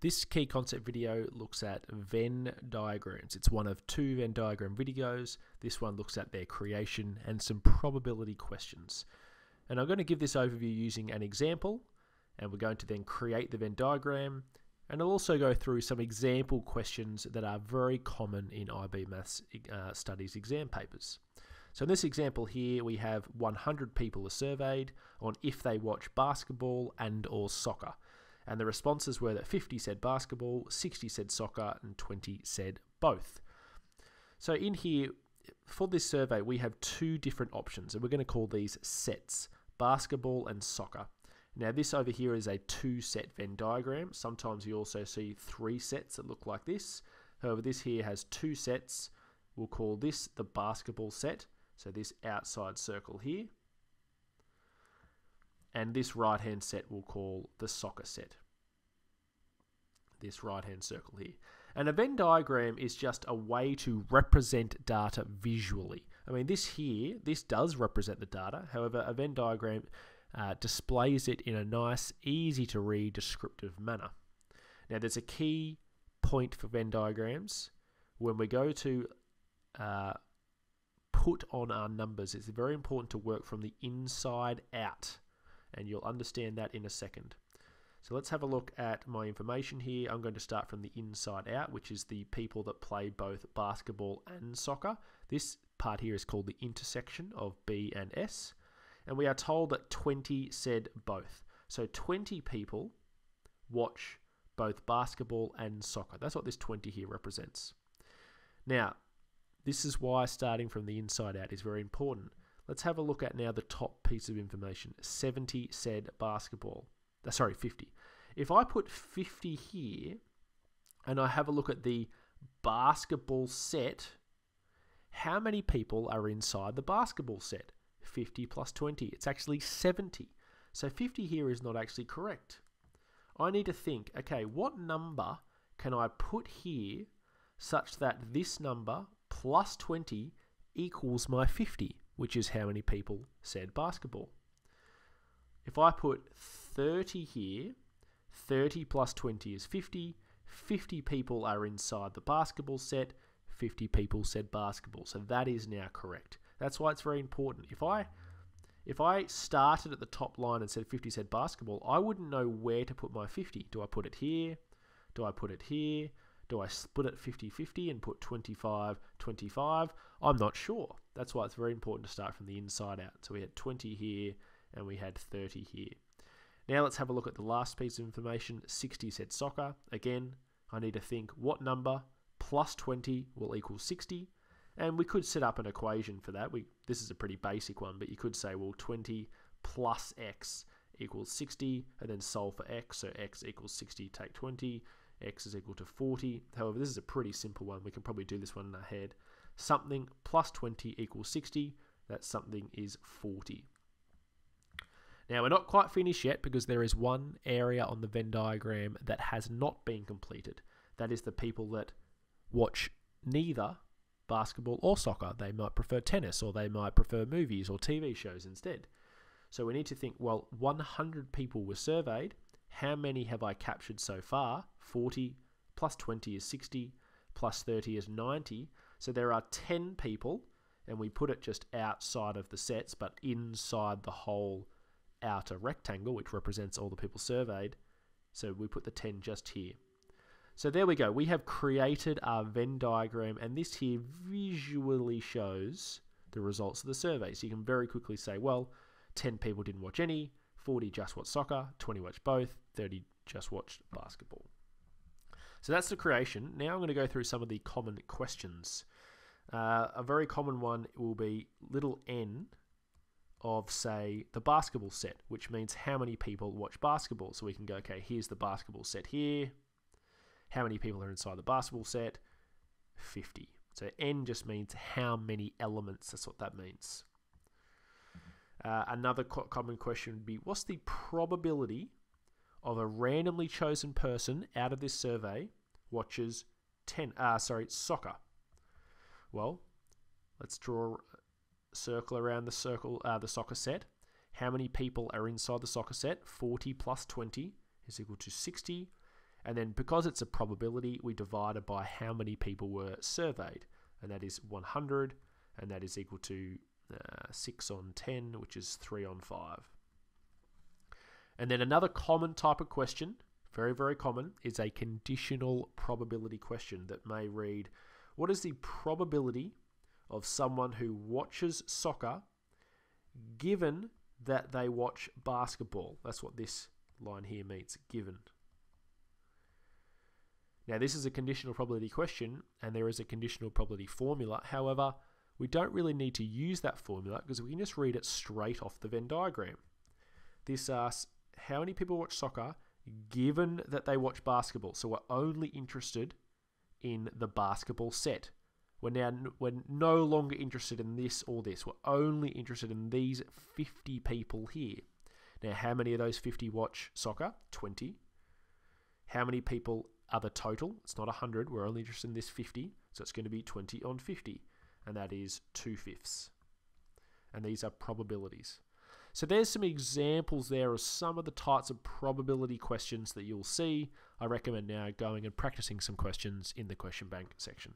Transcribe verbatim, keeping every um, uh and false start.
This key concept video looks at Venn diagrams. It's one of two Venn diagram videos. This one looks at their creation and some probability questions. And I'm going to give this overview using an example, and we're going to then create the Venn diagram, and I'll also go through some example questions that are very common in I B Maths uh, Studies exam papers. So in this example here, we have one hundred people are surveyed on if they watch basketball and or soccer. And the responses were that fifty said basketball, sixty said soccer, and twenty said both. So in here, for this survey, we have two different options, and we're going to call these sets, basketball and soccer. Now this over here is a two-set Venn diagram. Sometimes you also see three sets that look like this. However, this here has two sets. We'll call this the basketball set, so this outside circle here. And this right-hand set we'll call the soccer set. This right-hand circle here. And a Venn diagram is just a way to represent data visually. I mean, this here, this does represent the data. However, a Venn diagram Uh, displays it in a nice, easy to read, descriptive manner. Now there's a key point for Venn diagrams. When we go to uh, put on our numbers, it's very important to work from the inside out, and you'll understand that in a second. So let's have a look at my information here. I'm going to start from the inside out, which is the people that play both basketball and soccer. This part here is called the intersection of B and S. And we are told that twenty said both. So twenty people watch both basketball and soccer. That's what this twenty here represents. Now, this is why starting from the inside out is very important. Let's have a look at now the top piece of information. seventy said basketball. Sorry, fifty. If I put fifty here and I have a look at the basketball set, how many people are inside the basketball set? fifty plus twenty, it's actually seventy. So fifty here is not actually correct. I need to think, okay, what number can I put here such that this number plus twenty equals my fifty, which is how many people said basketball. If I put thirty here, thirty plus twenty is fifty, fifty people are inside the basketball set, fifty people said basketball, so that is now correct. That's why it's very important. If I if I started at the top line and said fifty said basketball, I wouldn't know where to put my fifty. Do I put it here? Do I put it here? Do I split it fifty fifty and put twenty-five twenty-five? I'm not sure. That's why it's very important to start from the inside out. So we had twenty here and we had thirty here. Now let's have a look at the last piece of information. sixty said soccer. Again, I need to think what number plus twenty will equal sixty. And we could set up an equation for that. We, this is a pretty basic one, but you could say, well, twenty plus x equals sixty, and then solve for x, so x equals sixty, take twenty, x is equal to forty. However, this is a pretty simple one. We can probably do this one in our head. Something plus twenty equals sixty, that something is forty. Now, we're not quite finished yet because there is one area on the Venn diagram that has not been completed. That is the people that watch neither basketball or soccer. They might prefer tennis, or they might prefer movies or T V shows instead. So we need to think, well, one hundred people were surveyed. How many have I captured so far? forty plus twenty is sixty, plus thirty is ninety. So there are ten people, and we put it just outside of the sets, but inside the whole outer rectangle, which represents all the people surveyed. So we put the ten just here. So there we go, we have created our Venn diagram, and this here visually shows the results of the survey. So you can very quickly say, well, ten people didn't watch any, forty just watched soccer, twenty watched both, thirty just watched basketball. So that's the creation. Now I'm going to go through some of the common questions. Uh, a very common one will be little n of, say, the basketball set, which means how many people watch basketball. So we can go, okay, here's the basketball set here. How many people are inside the basketball set? fifty. So n just means how many elements, that's what that means. Uh, another co common question would be, what's the probability of a randomly chosen person out of this survey watches ten, uh, sorry, soccer? Well, let's draw a circle around the, circle, uh, the soccer set. How many people are inside the soccer set? forty plus twenty is equal to sixty. And then because it's a probability, we divide it by how many people were surveyed, and that is one hundred, and that is equal to uh, six on ten, which is three on five. And then another common type of question, very, very common, is a conditional probability question that may read, what is the probability of someone who watches soccer given that they watch basketball? That's what this line here means, given. Now, this is a conditional probability question, and there is a conditional probability formula. However, we don't really need to use that formula because we can just read it straight off the Venn diagram. This asks, how many people watch soccer given that they watch basketball? So we're only interested in the basketball set. We're now we're no longer interested in this or this. We're only interested in these fifty people here. Now, how many of those fifty watch soccer? twenty. How many people are the total? It's not one hundred. We're only interested in this fifty. So it's going to be twenty on fifty. And that is two fifths. And these are probabilities. So there's some examples there of some of the types of probability questions that you'll see. I recommend now going and practicing some questions in the question bank section.